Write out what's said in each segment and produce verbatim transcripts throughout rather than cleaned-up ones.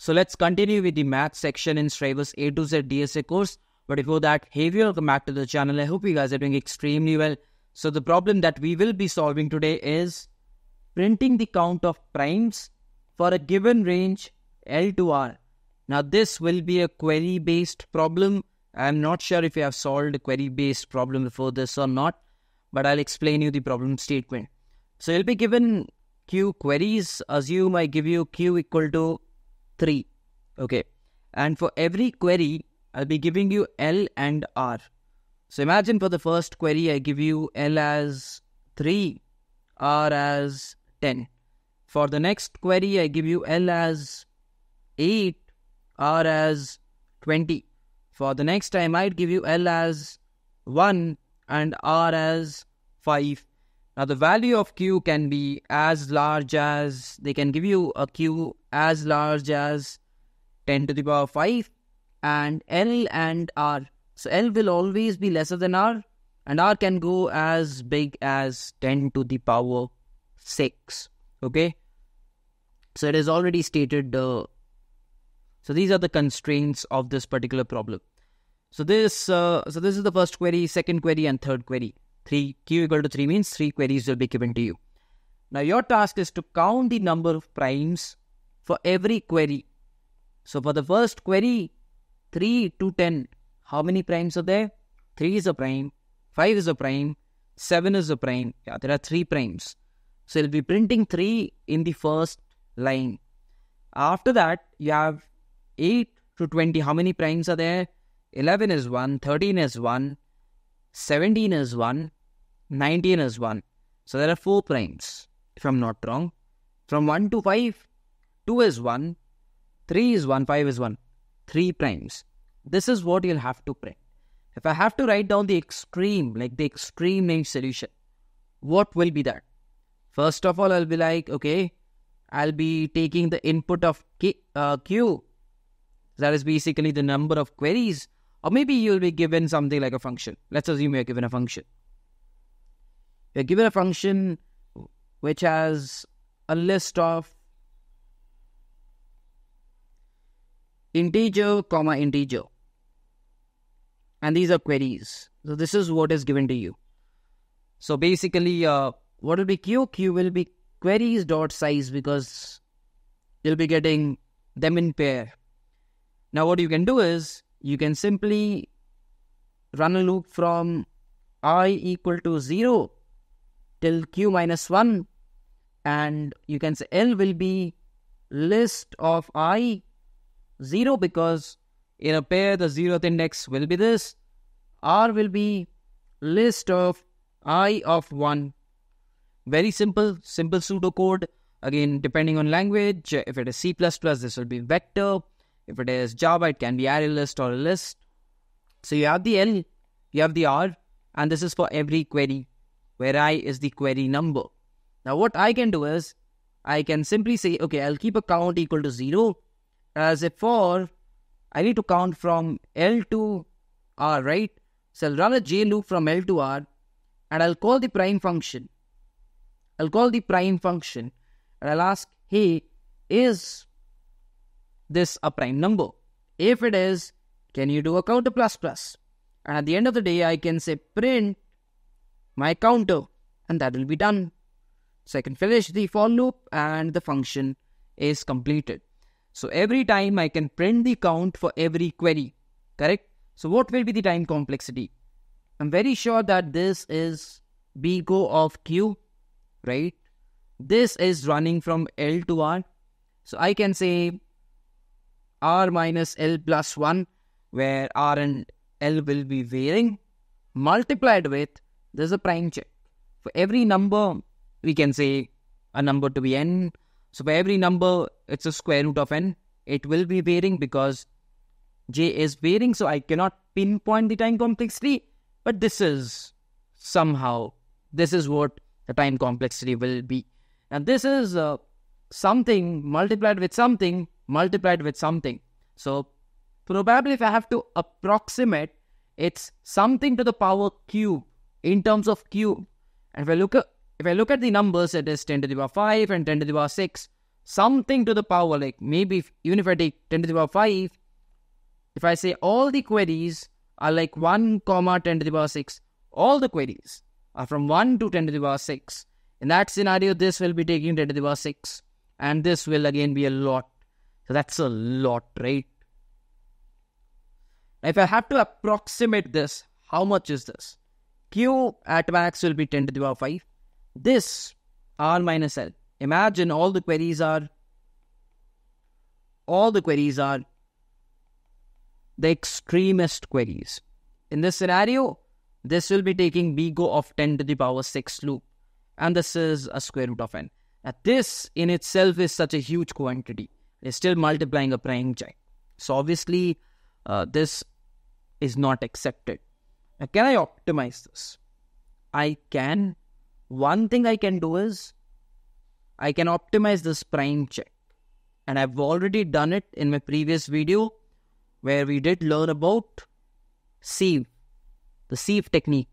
So let's continue with the math section in Striver's A to Z D S A course. But before that, hey, welcome back to the channel. I hope you guys are doing extremely well. So the problem that we will be solving today is printing the count of primes for a given range L to R. Now this will be a query-based problem. I'm not sure if you have solved a query-based problem before this or not, but I'll explain you the problem statement. So you'll be given Q queries. Assume I give you Q equal to three. Okay. And for every query, I'll be giving you L and R. So imagine for the first query, I give you L as three, R as ten. For the next query, I give you L as eight, R as twenty. For the next, I might give you L as one and R as five. Now the value of Q can be as large as, they can give you a Q as large as ten to the power five, and L and R. So L will always be lesser than R, and R can go as big as ten to the power six. Okay. So it is already stated. Uh, so these are the constraints of this particular problem. So this, uh, so this is the first query, second query, and third query. Three Q equal to three means three queries will be given to you. Now your task is to count the number of primes for every query. So for the first query, three to ten, how many primes are there? three is a prime, five is a prime, seven is a prime. Yeah, there are three primes. So you'll be printing three in the first line. After that, you have eight to twenty. How many primes are there? eleven is one, thirteen is one, seventeen is one, nineteen is one. So there are four primes, if I'm not wrong. From one to five, two is one, three is one, five is one. three primes. This is what you'll have to print. If I have to write down the extreme, like the extreme range solution, what will be that? First of all, I'll be like, okay, I'll be taking the input of K, uh, Q. That is basically the number of queries. Or maybe you'll be given something like a function. Let's assume you're given a function. You're given a function which has a list of integer, comma, integer. And these are queries. So this is what is given to you. So basically, uh, what will be Q? Q will be queries.size because you'll be getting them in pair. Now what you can do is, you can simply run a loop from I equal to zero till Q minus one. And you can say L will be list of I zero because in a pair the zeroth index will be this. R will be list of I of one. Very simple, simple pseudocode. Again, depending on language, if it is C plus plus, this will be vector. If it is Java, it can be array list or a list. So you have the L, you have the R, and this is for every query, where I is the query number. Now what I can do is, I can simply say, okay, I'll keep a count equal to zero. As a for, I need to count from L to R, right? So I'll run a J loop from L to R, and I'll call the prime function. I'll call the prime function, and I'll ask, hey, is this a prime number? If it is, can you do a counter plus plus? And at the end of the day, I can say print my counter, and that will be done. So I can finish the for loop, and the function is completed. So every time I can print the count for every query, correct? So what will be the time complexity? I'm very sure that this is big O of Q, right? This is running from L to R. So I can say R minus L plus one, where R and L will be varying, multiplied with, this is a prime check. For every number, we can say a number to be N. So for every number, it's a square root of N. It will be varying because J is varying. So I cannot pinpoint the time complexity. But this is somehow, this is what the time complexity will be. And this is uh, something multiplied with something, multiplied with something. So probably if I have to approximate, it's something to the power cube in terms of cube. And if I look at If I look at the numbers, it is ten to the power five and ten to the power six. something to the power, like maybe if, even if I take ten to the power five, if I say all the queries are like one comma ten to the power six, all the queries are from one to ten to the power six. In that scenario, this will be taking ten to the power six, and this will again be a lot. So that's a lot, right? Now, if I have to approximate this, how much is this? Q at max will be ten to the power five. This R minus L. Imagine all the queries are, all the queries are the extremist queries. In this scenario, this will be taking B G O of ten to the power six loop. And this is a square root of n. Now this in itself is such a huge quantity. It's still multiplying a prime chain. So obviously, uh, this is not accepted. Now, can I optimize this? I can. One thing I can do is, I can optimize this prime check. And I've already done it in my previous video, where we did learn about sieve, the sieve technique.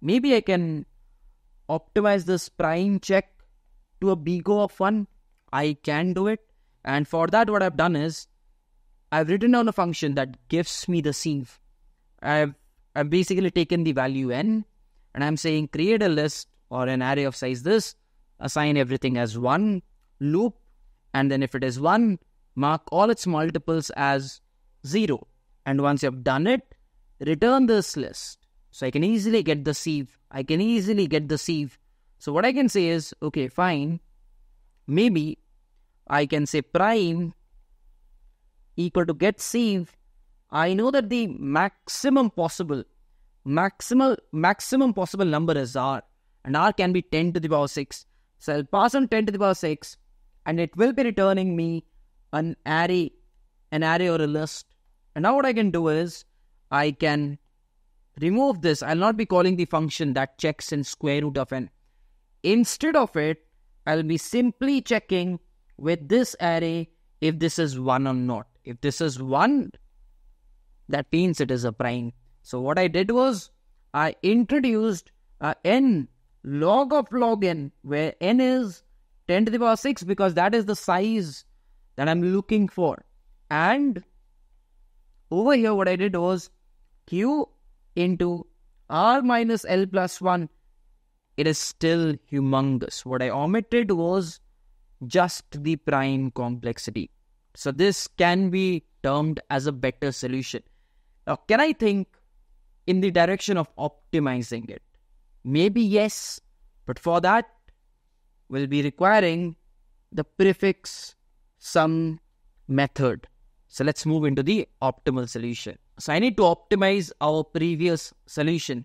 Maybe I can optimize this prime check to a B G O of one. I can do it. And for that, what I've done is, I've written down a function that gives me the sieve. I've, I've basically taken the value n, and I'm saying create a list or an array of size this, assign everything as one, loop, and then if it is one, mark all its multiples as zero. And once you've done it, return this list. So I can easily get the sieve. I can easily get the sieve. So what I can say is, okay, fine, maybe I can say prime equal to get sieve. I know that the maximum possible, maximal, maximum possible number is R, and R can be ten to the power six. So I'll pass on ten to the power six, and it will be returning me an array, an array or a list. And now what I can do is, I can remove this. I'll not be calling the function that checks in square root of n. Instead of it, I'll be simply checking with this array if this is one or not. If this is one, that means it is a prime. So what I did was, I introduced a n log of log n, where n is ten to the power six, because that is the size that I'm looking for. And over here what I did was q into r minus l plus one. It is still humongous. What I omitted was just the prime complexity. So this can be termed as a better solution. Now, can I think in the direction of optimizing it? Maybe yes, but for that, we'll be requiring the prefix some method. So let's move into the optimal solution. So I need to optimize our previous solution.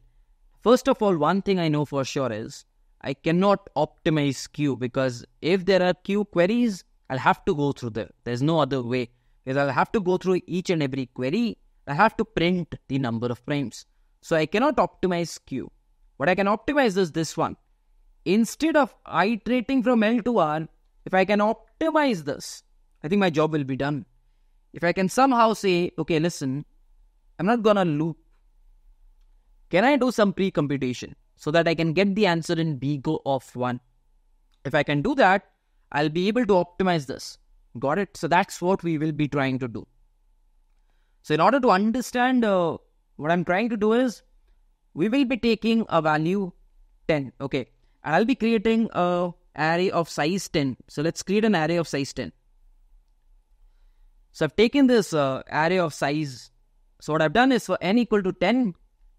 First of all, one thing I know for sure is, I cannot optimize Q, because if there are Q queries, I'll have to go through them. There's no other way, because I'll have to go through each and every query. I have to print the number of primes. So I cannot optimize Q. What I can optimize is this one. Instead of iterating from L to R, if I can optimize this, I think my job will be done. If I can somehow say, okay, listen, I'm not gonna loop. Can I do some pre-computation so that I can get the answer in B G O of one? If I can do that, I'll be able to optimize this. Got it? So that's what we will be trying to do. So in order to understand uh, what I'm trying to do is, we will be taking a value ten. Okay. And I'll be creating a array of size ten. So let's create an array of size ten. So I've taken this uh, array of size. So what I've done is, for n equal to ten,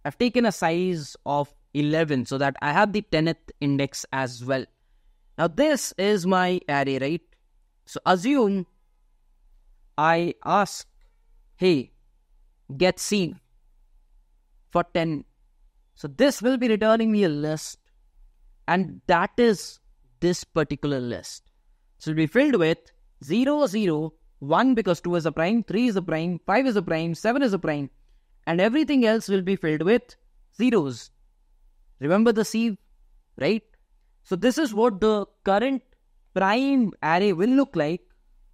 I've taken a size of eleven, so that I have the tenth index as well. Now this is my array, right? So assume I ask, hey, get sieve for ten. So this will be returning me a list, and that is this particular list. So it will be filled with zero, zero, one, because two is a prime, three is a prime, five is a prime, seven is a prime, and everything else will be filled with zeros. Remember the sieve, right? So this is what the current prime array will look like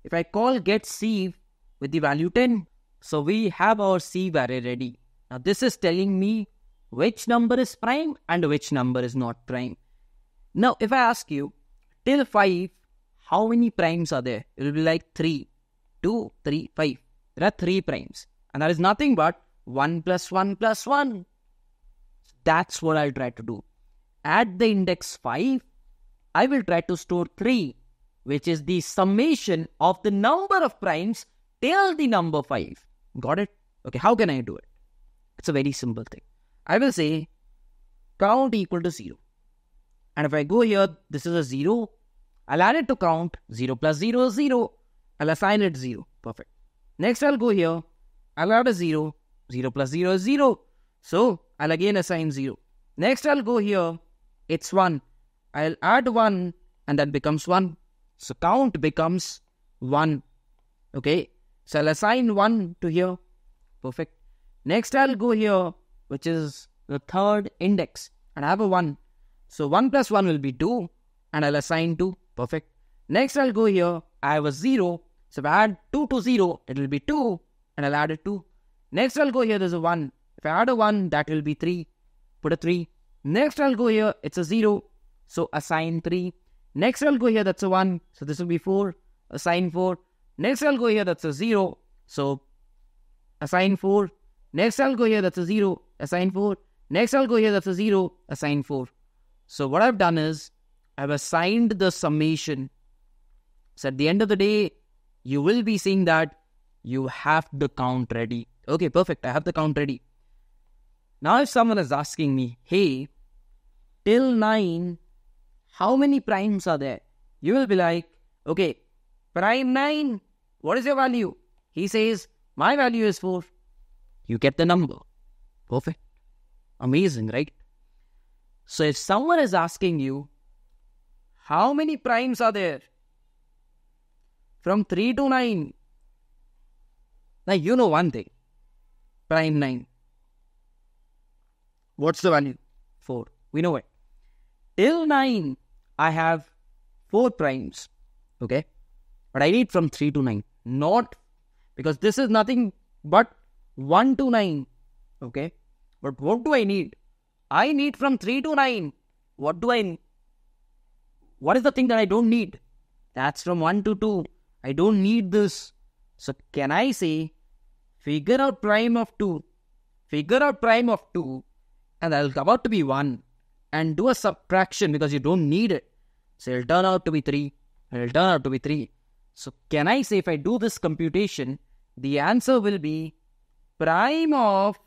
if I call get sieve with the value ten. So we have our sieve array ready. Now this is telling me which number is prime and which number is not prime. Now if I ask you, till five, how many primes are there? It will be like three, two, three, five. There are three primes. And that is nothing but one plus one plus one. That's what I'll try to do. At the index five, I will try to store three, which is the summation of the number of primes till the number five. Got it? Okay, how can I do it? It's a very simple thing. I will say count equal to zero. And if I go here, this is a zero. I'll add it to count. zero plus zero is zero. I'll assign it zero. Perfect. Next, I'll go here. I'll add a zero. zero plus zero is zero. So, I'll again assign zero. Next, I'll go here. It's one. I'll add one and that becomes one. So, count becomes one. Okay. So, I'll assign one to here. Perfect. Next, I'll go here, which is the third index. And I have a one. So, one plus one will be two. And I'll assign two. Perfect. Next, I'll go here. I have a zero. So, if I add two to zero, it will be two. And I'll add a two. Next, I'll go here. There's a one. If I add a one, that will be three. Put a three. Next, I'll go here. It's a zero. So, assign three. Next, I'll go here. That's a one. So, this will be four. Assign four. Next, I'll go here. That's a zero. So, assign four. Next, I'll go here. That's a zero. Assign four. Next, I'll go here. That's a zero. Assign four. So, what I've done is, I've assigned the summation. So, at the end of the day, you will be seeing that you have the count ready. Okay, perfect. I have the count ready. Now, if someone is asking me, hey, till nine, how many primes are there? You will be like, okay, prime nine, what is your value? He says, my value is four. You get the number. Perfect. Amazing, right? So, if someone is asking you, how many primes are there? From three to nine. Now, you know one thing. Prime nine. What's the value? four. We know it. Till nine, I have four primes. Okay? But I need from three to nine. Not, because this is nothing but one to nine. Okay? But what do I need? I need from three to nine. What do I need? What is the thing that I don't need? That's from one to two. I don't need this. So, can I say, figure out prime of two. Figure out prime of two. And that will come out to be one. And do a subtraction because you don't need it. So, it will turn out to be three. It will turn out to be three. So, can I say, if I do this computation, the answer will be prime of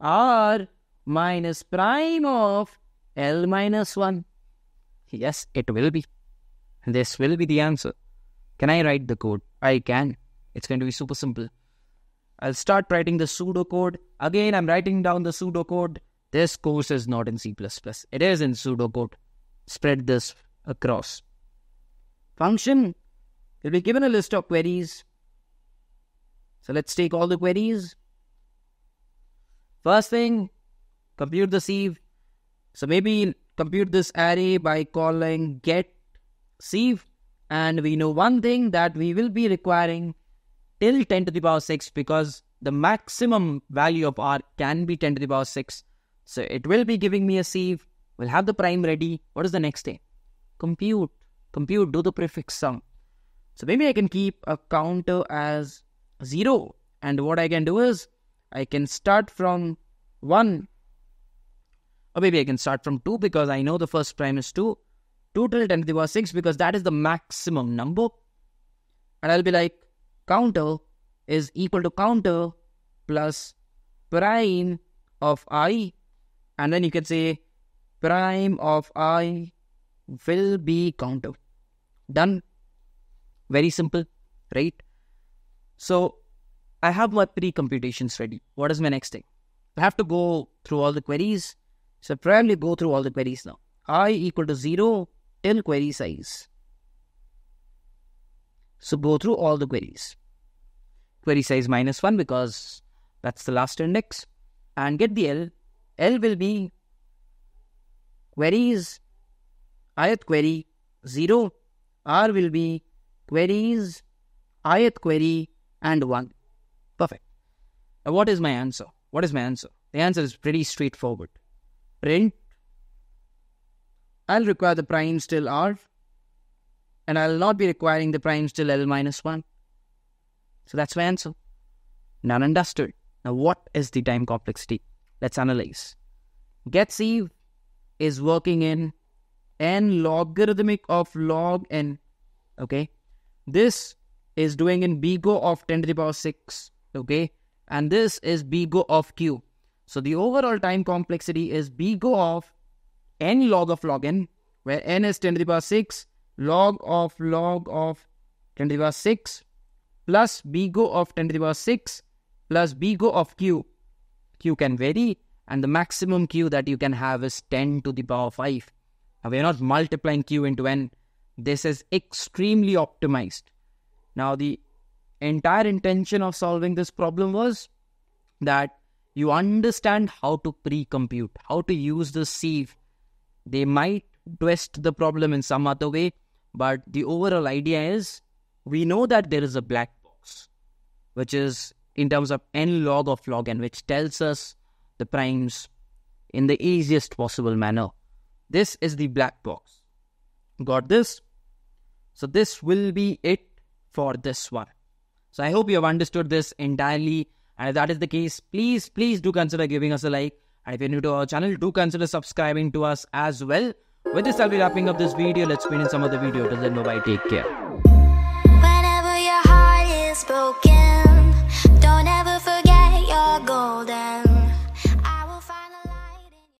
R minus prime of L minus one. Yes, it will be. This will be the answer. Can I write the code? I can. It's going to be super simple. I'll start writing the pseudocode. Again, I'm writing down the pseudocode. This course is not in C plus plus. It is in pseudocode. Spread this across. Function. You'll be given a list of queries. So let's take all the queries. First thing, compute the sieve. So maybe compute this array by calling get sieve. And we know one thing, that we will be requiring till ten to the power six because the maximum value of R can be ten to the power six. So it will be giving me a sieve. We'll have the prime ready. What is the next thing? Compute. Compute. Do the prefix sum. So maybe I can keep a counter as zero. And what I can do is, I can start from one. Or maybe I can start from two because I know the first prime is two. two till ten to the power six because that is the maximum number. And I'll be like, counter is equal to counter plus prime of I. And then you can say, prime of I will be counter. Done. Very simple, right? So, I have my pre-computations ready. What is my next thing? I have to go through all the queries. So, primarily go through all the queries now. I equal to zero till query size. So, go through all the queries. Query size minus one because that's the last index. And get the L. L will be queries, ith query, zero. R will be queries, ith query, and one. Perfect. Now, what is my answer? What is my answer? The answer is pretty straightforward. Print. I'll require the primes till R. and I'll not be requiring the primes till L minus one. So that's my answer. Now understood. Now what is the time complexity? Let's analyze. Gets Eve is working in n logarithmic of log n. Okay. This is doing in bgo of ten to the power six. Okay. And this is bgo of q. So the overall time complexity is bgo of n log of log n, where n is ten to the power six, log of log of ten to the power six, plus bgo of ten to the power six, plus bgo of q. Q can vary, and the maximum q that you can have is ten to the power five. Now, we are not multiplying q into n. This is extremely optimized. Now, the entire intention of solving this problem was that you understand how to pre-compute, how to use the sieve. They might twist the problem in some other way, but the overall idea is we know that there is a black box, which is in terms of n log of log n, which tells us the primes in the easiest possible manner. This is the black box. Got this? So this will be it for this one. So I hope you have understood this entirely. And if that is the case, please, please do consider giving us a like. And if you're new to our channel, do consider subscribing to us as well. With this, I'll be wrapping up this video. Let's meet in some other video. Till then, bye-bye. Take care. Whenever your heart is broken, don't ever